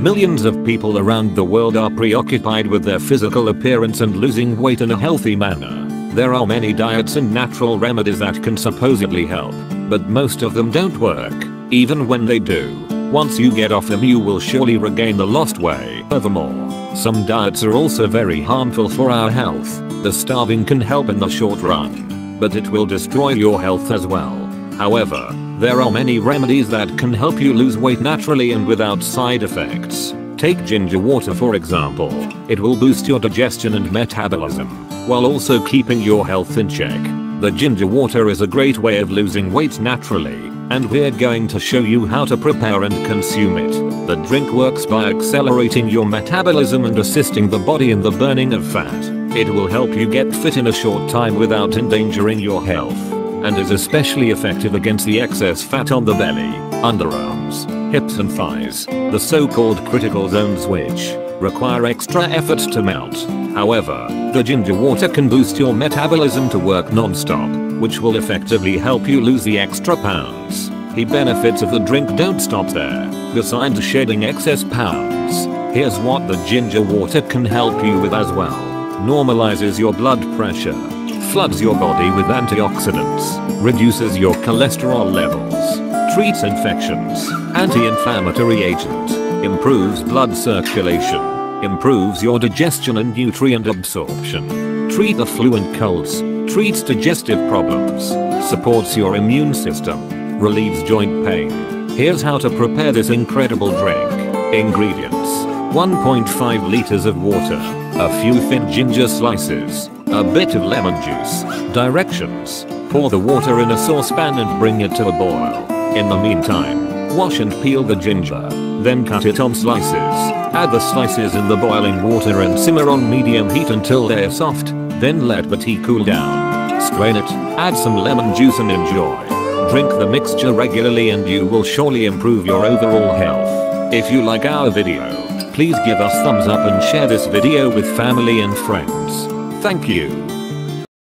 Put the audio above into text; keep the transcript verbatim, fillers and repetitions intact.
Millions of people around the world are preoccupied with their physical appearance and losing weight in a healthy manner. There are many diets and natural remedies that can supposedly help, but most of them don't work. Even when they do, once you get off them you will surely regain the lost way. Furthermore, some diets are also very harmful for our health. The starving can help in the short run, but it will destroy your health as well. However, there are many remedies that can help you lose weight naturally and without side effects. Take ginger water for example. It will boost your digestion and metabolism, while also keeping your health in check. The ginger water is a great way of losing weight naturally, and we're going to show you how to prepare and consume it. The drink works by accelerating your metabolism and assisting the body in the burning of fat. It will help you get fit in a short time without endangering your health, and is especially effective against the excess fat on the belly, underarms, hips and thighs, the so-called critical zones which require extra effort to melt. However, the ginger water can boost your metabolism to work non-stop, which will effectively help you lose the extra pounds. The benefits of the drink don't stop there. Besides shedding excess pounds, here's what the ginger water can help you with as well. Normalizes your blood pressure, floods your body with antioxidants, reduces your cholesterol levels, treats infections, anti-inflammatory agent, improves blood circulation, improves your digestion and nutrient absorption, treat the flu and colds, treats digestive problems, supports your immune system, relieves joint pain. Here's how to prepare this incredible drink. Ingredients: one point five liters of water, a few thin ginger slices, a bit of lemon juice. Directions: pour the water in a saucepan and bring it to a boil. In the meantime, wash and peel the ginger. Then cut it on slices, add the slices in the boiling water and simmer on medium heat until they're soft, then let the tea cool down. Strain it, add some lemon juice and enjoy. Drink the mixture regularly and you will surely improve your overall health. If you like our video, please give us thumbs up and share this video with family and friends. Thank you.